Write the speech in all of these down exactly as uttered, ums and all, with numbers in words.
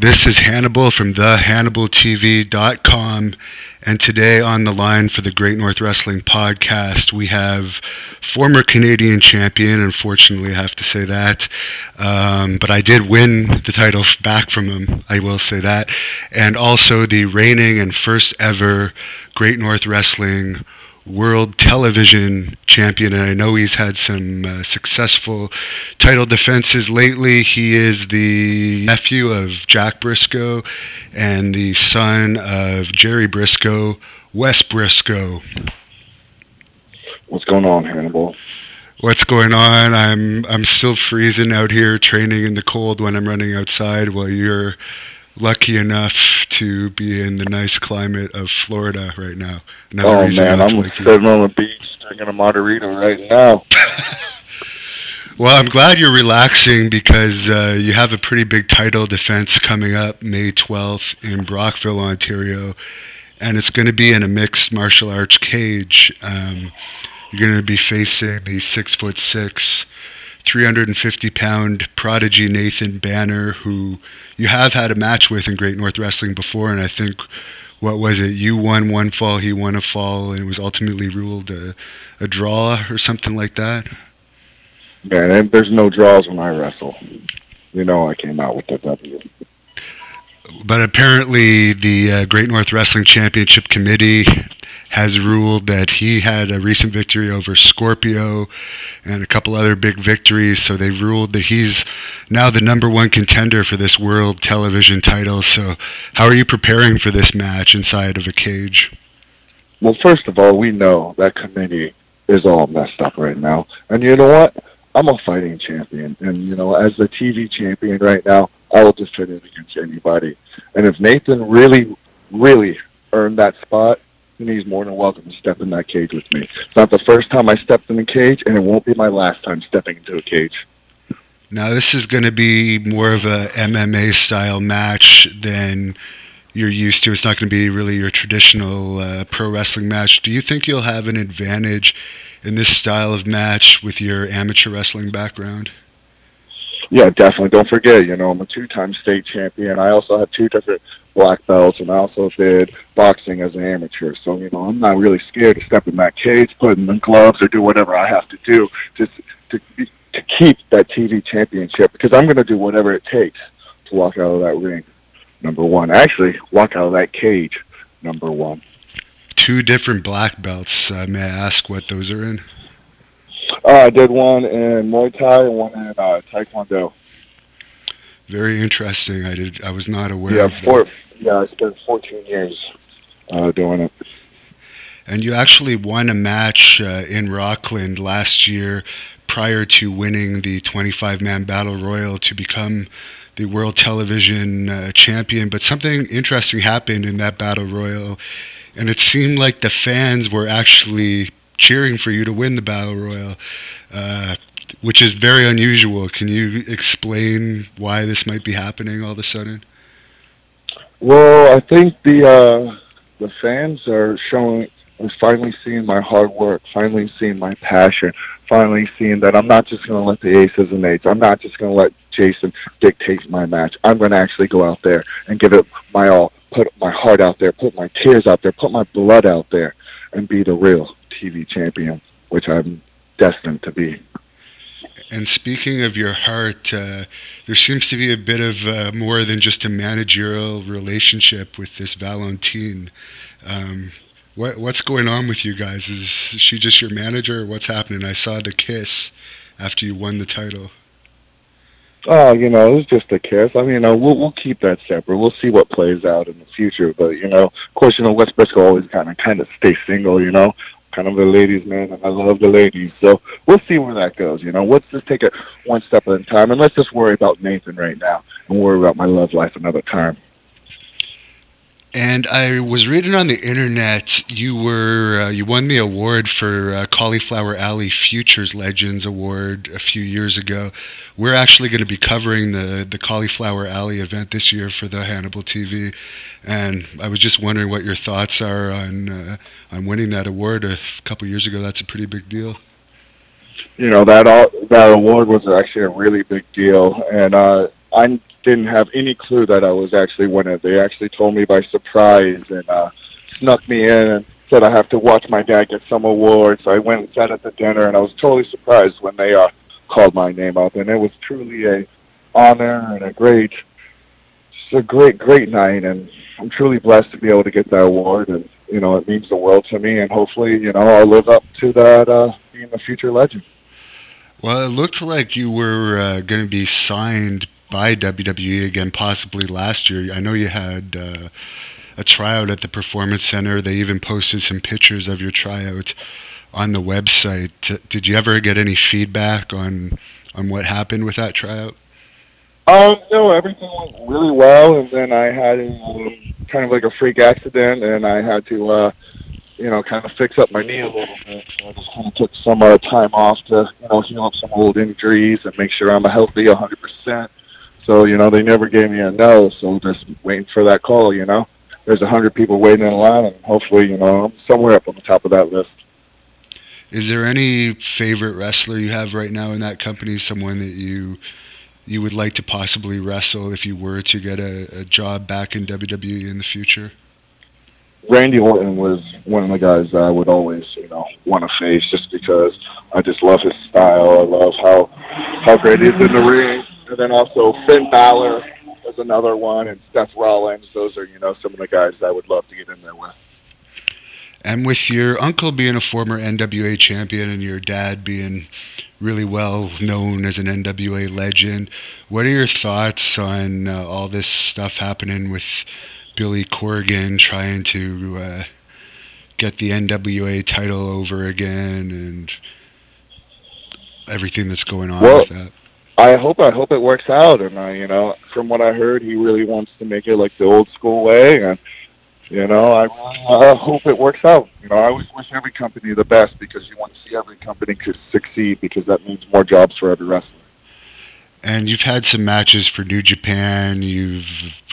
This is Hannibal from The Hannibal T V dot com, and today on the line for the Great North Wrestling podcast, we have former Canadian champion. Unfortunately, I have to say that, um, but I did win the title back from him, I will say that, and also the reigning and first ever Great North Wrestling World Television Champion, and I know he's had some uh, successful title defenses lately. He is the nephew of Jack Brisco and the son of Jerry Brisco, Wes Brisco. What's going on, Hannibal? What's going on? I'm I'm still freezing out here, training in the cold when I'm running outside, while you're lucky enough to be in the nice climate of Florida right now. Another oh man, I'm like sitting you. on the beach drinking a margarita right now. Well, I'm glad you're relaxing because uh, you have a pretty big title defense coming up May twelfth in Brockville, Ontario, and it's going to be in a mixed martial arts cage. Um, you're going to be facing the six foot six, three hundred fifty pound prodigy Nathan Banner, who you have had a match with in Great North Wrestling before, and I think, what was it, you won one fall, he won a fall, and it was ultimately ruled a, a draw or something like that? Yeah, there's no draws when I wrestle. You know I came out with the W. But apparently the uh, Great North Wrestling Championship Committee has ruled that he had a recent victory over Scorpio and a couple other big victories, so they've ruled that he's now the number one contender for this world television title. So how are you preparing for this match inside of a cage? Well, first of all, we know that committee is all messed up right now. And you know what? I'm a fighting champion. And, you know, as the T V champion right now, I will just fit in against anybody. And if Nathan really, really earned that spot, and he's more than welcome to step in that cage with me. It's not the first time I stepped in a cage, and it won't be my last time stepping into a cage. Now, this is going to be more of a M M A-style match than you're used to. It's not going to be really your traditional uh, pro wrestling match. Do you think you'll have an advantage in this style of match with your amateur wrestling background? Yeah, definitely. Don't forget, you know, I'm a two-time state champion. I also have two different black belts, and I also did boxing as an amateur. So, you know, I'm not really scared to step in that cage, put in the gloves, or do whatever I have to do just to, to keep that T V championship, because I'm going to do whatever it takes to walk out of that ring, number one. Actually, walk out of that cage, number one. Two different black belts. Uh, may I ask what those are in? Uh, I did one in Muay Thai and one in uh, Taekwondo. Very interesting. I did. I was not aware yeah, of four, that. Yeah, I spent fourteen years uh, doing it. And you actually won a match uh, in Rockland last year prior to winning the twenty-five man Battle Royal to become the World Television uh, Champion. But something interesting happened in that Battle Royal, and it seemed like the fans were actually cheering for you to win the Battle Royal, uh, which is very unusual. Can you explain why this might be happening all of a sudden? Well, I think the uh, the fans are showing, are finally seeing my hard work, finally seeing my passion, finally seeing that I'm not just going to let the Aces and Eights, I'm not just going to let Jason dictate my match. I'm going to actually go out there and give it my all, put my heart out there, put my tears out there, put my blood out there, and be the real T V champion, which I'm destined to be. And speaking of your heart, uh, there seems to be a bit of uh, more than just a managerial relationship with this Valentine. Um, what, what's going on with you guys? Is she just your manager, or what's happening? I saw the kiss after you won the title. Oh, you know, it was just a kiss. I mean, you know, we'll, we'll keep that separate. We'll see what plays out in the future. But, you know, of course, you know, Wes Brisco always kind of kind of stay single, you know. Kind of the ladies, man, and I love the ladies. So we'll see where that goes, you know. Let's just take it one step at a time, and let's just worry about Nathan right now and worry about my love life another time. And I was reading on the internet, you were uh, you won the award for uh, Cauliflower Alley Futures Legends Award a few years ago. We're actually going to be covering the, the Cauliflower Alley event this year for the Hannibal T V, and I was just wondering what your thoughts are on uh, on winning that award a couple years ago. That's a pretty big deal. You know, that all, that award was actually a really big deal, and uh, I'm didn't have any clue that I was actually winning. They actually told me by surprise and uh, snuck me in and said I have to watch my dad get some award. So I went and sat at the dinner, and I was totally surprised when they uh, called my name up. And it was truly a honor and a great, just a great, great night. And I'm truly blessed to be able to get that award. And, you know, it means the world to me. And hopefully, you know, I'll live up to that, uh, being a future legend. Well, it looked like you were uh, going to be signed by W W E again, possibly last year. I know you had uh, a tryout at the Performance Center. They even posted some pictures of your tryout on the website. Did you ever get any feedback on on what happened with that tryout? Um, no, everything went really well, and then I had a, um, kind of like a freak accident, and I had to, uh, you know, kind of fix up my knee a little bit. So I just kind of took some uh, time off to, you know, heal up some old injuries and make sure I'm healthy one hundred percent. So, you know, they never gave me a no, so I'm just waiting for that call, you know. There's one hundred people waiting in line, and hopefully, you know, I'm somewhere up on the top of that list. Is there any favorite wrestler you have right now in that company, someone that you you would like to possibly wrestle if you were to get a, a job back in W W E in the future? Randy Orton was one of the guys that I would always, you know, want to face just because I just love his style. I love how, how great he is in the ring. And then also Finn Balor was another one, and Seth Rollins. Those are, you know, some of the guys that I would love to get in there with. And with your uncle being a former N W A champion and your dad being really well known as an N W A legend, what are your thoughts on uh, all this stuff happening with Billy Corgan trying to uh, get the N W A title over again and everything that's going on well, with that? I hope I hope it works out, and I, you know, from what I heard, he really wants to make it like the old school way, and you know, I uh, hope it works out. You know, I always wish every company the best because you want to see every company could succeed because that means more jobs for every wrestler. And you've had some matches for New Japan. You've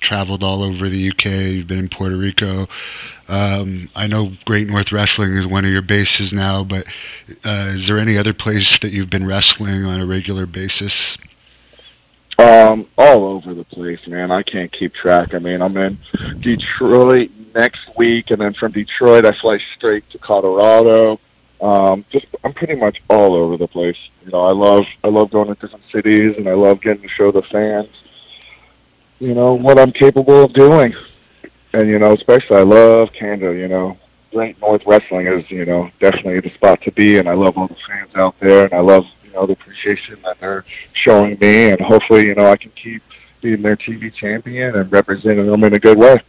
traveled all over the U K. You've been in Puerto Rico. Um, I know Great North Wrestling is one of your bases now, but uh, is there any other place that you've been wrestling on a regular basis? Um, all over the place, man. I can't keep track. I mean, I'm in Detroit next week, and then from Detroit, I fly straight to Colorado. Um, just, I'm pretty much all over the place. You know, I love, I love going to different cities, and I love getting to show the fans, you know, what I'm capable of doing. And, you know, especially I love Canada, you know. Great North Wrestling is, you know, definitely the spot to be, and I love all the fans out there, and I love, you know, the appreciation that they're showing me, and hopefully, you know, I can keep being their T V champion and representing them in a good way.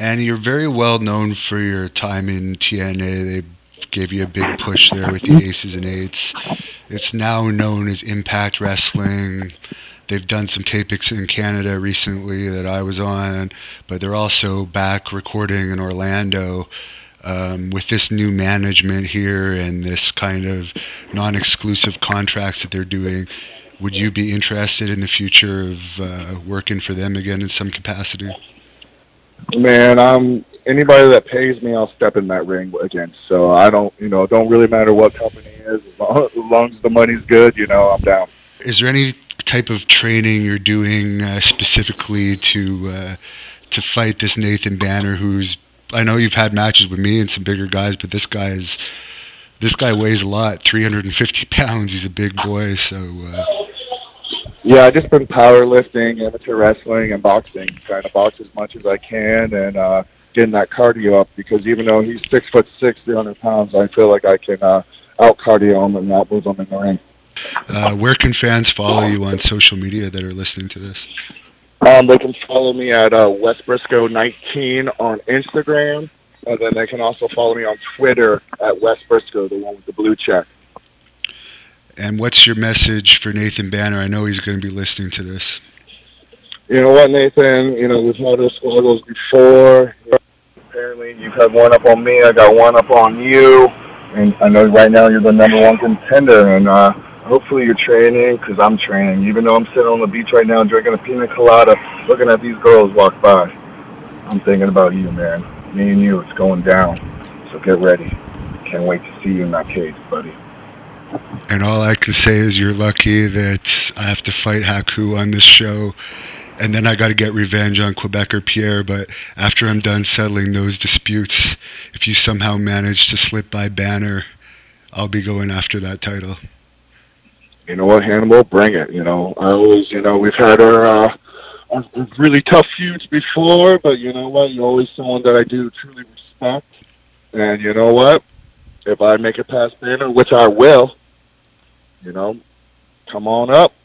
And you're very well known for your time in T N A. They gave you a big push there with the Aces and Eights. It's now known as Impact Wrestling. They've done some tapings in Canada recently that I was on, but they're also back recording in Orlando um, with this new management here and this kind of non-exclusive contracts that they're doing. Would you be interested in the future of uh, working for them again in some capacity? Man, I'm... anybody that pays me, I'll step in that ring again. So I don't, you know, don't really matter what company it is. As long, as long as the money's good, you know, I'm down. Is there any type of training you're doing uh, specifically to uh, to fight this Nathan Banner? Who's, I know you've had matches with me and some bigger guys, but this guy is, this guy weighs a lot, three hundred fifty pounds. He's a big boy, so. Uh, yeah, I've just been powerlifting, amateur wrestling, and boxing. Trying to box as much as I can, and. Uh, getting that cardio up, because even though he's six foot six, three hundred pounds, I feel like I can uh, out cardio him and out move him in the ring. Uh, where can fans follow you on social media that are listening to this? Um, they can follow me at uh, Wes Brisco nineteen on Instagram, and then they can also follow me on Twitter at Wes Brisco, the one with the blue check. And what's your message for Nathan Banner? I know he's going to be listening to this. You know what, Nathan? You know, we've had our struggles before. Apparently, you've had one up on me. I got one up on you. And I know right now you're the number one contender. And uh, hopefully you're training, because I'm training. Even though I'm sitting on the beach right now drinking a pina colada, looking at these girls walk by, I'm thinking about you, man. Me and you, it's going down. So get ready. Can't wait to see you in that cage, buddy. And all I can say is you're lucky that I have to fight Haku on this show. And then I got to get revenge on Quebecer Pierre. But after I'm done settling those disputes, if you somehow manage to slip by Banner, I'll be going after that title. You know what, Hannibal? Bring it. You know, I always, you know, we've had our, uh, our really tough feuds before, but you know what? You're always someone that I do truly respect. And you know what? If I make it past Banner, which I will, you know, come on up.